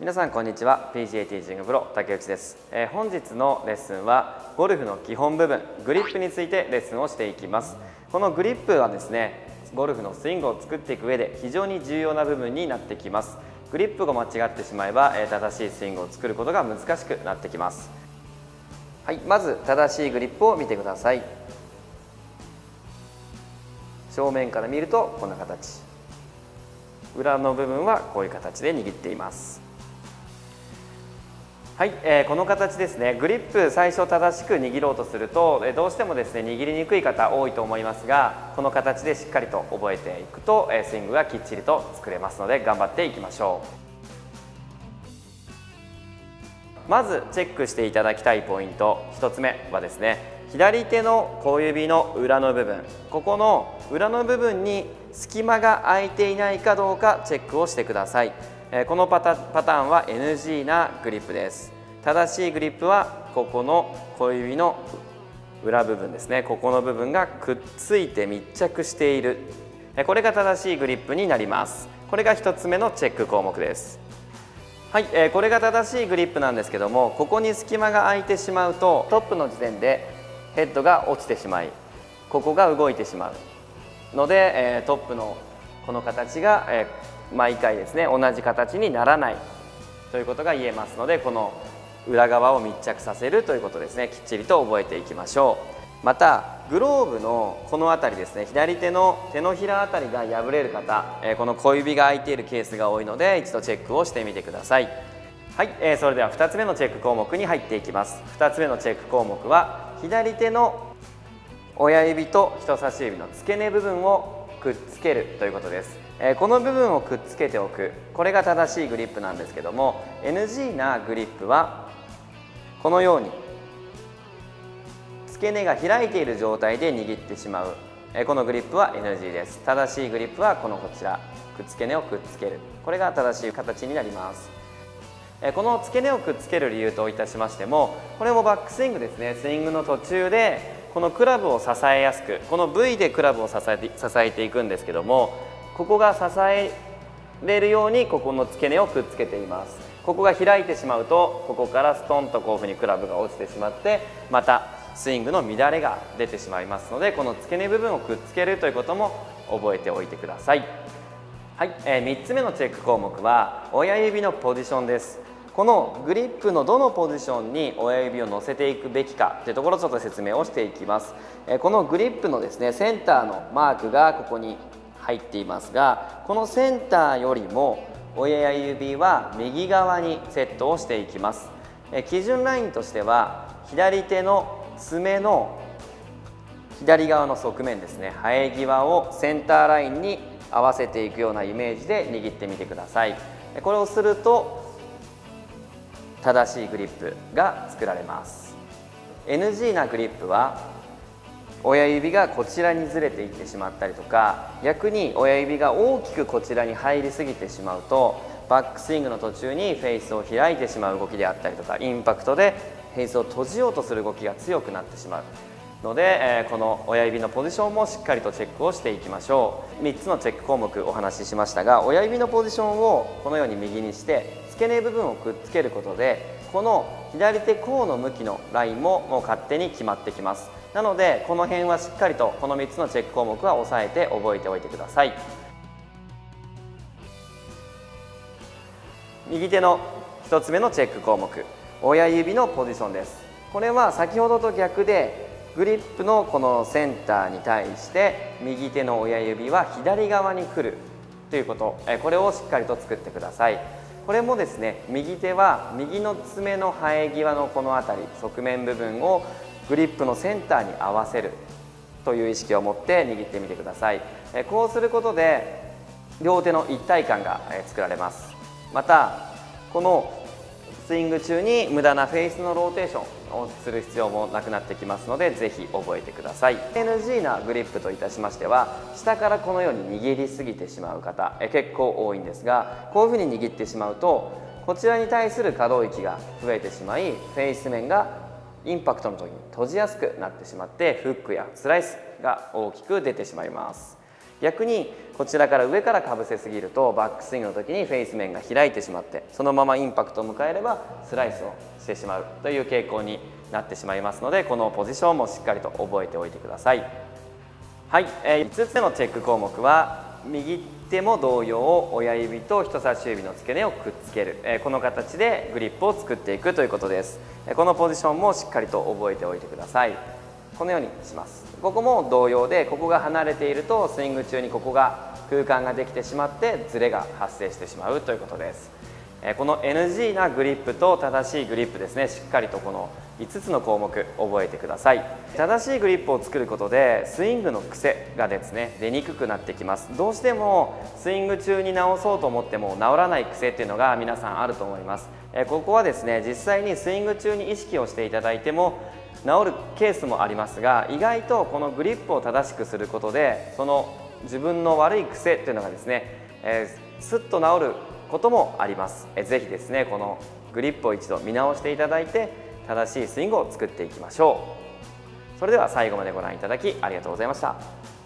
皆さんこんにちは。 PGA ティーチングプロ竹内です。本日のレッスンはゴルフの基本部分グリップについてレッスンをしていきます。このグリップはですねゴルフのスイングを作っていく上で非常に重要な部分になってきます。グリップが間違ってしまえば正しいスイングを作ることが難しくなってきます。はい、まず正しいグリップを見てください。正面から見るとこんな形、裏の部分はこういう形で握っています。はい、この形ですね。グリップ最初正しく握ろうとすると、どうしてもですね握りにくい方多いと思いますが、この形でしっかりと覚えていくと、スイングがきっちりと作れますので頑張っていきましょう。まずチェックしていただきたいポイント1つ目はですね、左手の小指の裏の部分、ここの裏の部分に隙間が空いていないかどうかチェックをしてください。このパターンは NG なグリップです。正しいグリップはここの小指の裏部分ですね、ここの部分がくっついて密着している、これが正しいグリップになります。これが1つ目のチェック項目です。はい、これが正しいグリップなんですけども、ここに隙間が空いてしまうとトップの時点でヘッドが落ちてしまい、ここが動いてしまうので、トップのこの形が、毎回ですね同じ形にならないということが言えますので、この裏側を密着させるということですね、きっちりと覚えていきましょう。またグローブのこの辺りですね、左手の手のひら辺りが破れる方、この小指が空いているケースが多いので一度チェックをしてみてください。はい、それでは2つ目のチェック項目に入っていきます。2つ目のチェック項目は左手の親指と人差し指の付け根部分をくっつけるということです。この部分をくっつけておく、これが正しいグリップなんですけども、 NG なグリップはこのように付け根が開いている状態で握ってしまう、このグリップは NG です。正しいグリップはこのこちら付け根をくっつける、これが正しい形になります。この付け根をくっつける理由といたしましても、これもバックスイングですね、スイングの途中でこのクラブを支えやすく、この部位でクラブを支えていくんですけども、ここが支えれるようにここの付け根をくっつけています。ここが開いてしまうと、ここからストンとこういうふうにクラブが落ちてしまって、またスイングの乱れが出てしまいますので、この付け根部分をくっつけるということも覚えておいてください。はい、3つ目のチェック項目は親指のポジションです。このグリップのどのポジションに親指を乗せていくべきかというところをちょっと説明をしていきます。このグリップのですねセンターのマークがここに入っていますが、このセンターよりも親指は右側にセットをしていきます。基準ラインとしては左手の爪の左側の側面ですね、生え際をセンターラインに合わせていくようなイメージで握ってみてください。これをすると正しいグリップが作られます。 NG なグリップは親指がこちらにずれていってしまったりとか、逆に親指が大きくこちらに入りすぎてしまうと、バックスイングの途中にフェイスを開いてしまう動きであったりとか、インパクトでフェイスを閉じようとする動きが強くなってしまうので、この親指のポジションもしっかりとチェックをしていきましょう。3つのチェック項目お話ししましたが、親指のポジションをこのように右にして付け根部分をくっつけることで、この左手甲の向きのラインももう勝手に決まってきます。なのでこの辺はしっかりとこの3つのチェック項目は押さえて覚えておいてください。右手の1つ目のチェック項目、親指のポジションです。これは先ほどと逆で、グリップのこのセンターに対して右手の親指は左側に来るということ、これをしっかりと作ってください。これもですね、右手は右の爪の生え際のこの辺り側面部分をグリップのセンターに合わせるという意識を持って握ってみてください。こうすることで両手の一体感が作られます。またこのスイング中に無駄なフェイスのローテーションをする必要もなくなってきますので、ぜひ覚えてください。 NG なグリップといたしましては、下からこのように握りすぎてしまう方結構多いんですが、こういうふうに握ってしまうとこちらに対する可動域が増えてしまい、フェイス面がインパクトの時に閉じやすくなってしまって、フックやスライスが大きく出てしまいます。逆にこちらから上からかぶせすぎるとバックスイングの時にフェイス面が開いてしまって、そのままインパクトを迎えればスライスをしてしまうという傾向になってしまいますので、このポジションもしっかりと覚えておいてください。はい、5つ目のチェック項目は、右手も同様親指と人差し指の付け根をくっつける、この形でグリップを作っていくということです。このポジションもしっかりと覚えておいてください。このようにします。ここも同様で、ここが離れているとスイング中にここが空間ができてしまってズレが発生してしまうということです。この NG なグリップと正しいグリップですね、しっかりとこの5つの項目覚えてください。正しいグリップを作ることでスイングの癖がですね出にくくなってきます。どうしてもスイング中に直そうと思っても治らない癖っていうのが皆さんあると思います。ここはですね、実際にスイング中に意識をしていただいても治るケースもありますが、意外とこのグリップを正しくすることでその自分の悪い癖っていうのがですね、スッと治ることもあります。ぜひですねこのグリップを一度見直していただいて正しいスイングを作っていきましょう。それでは最後までご覧いただきありがとうございました。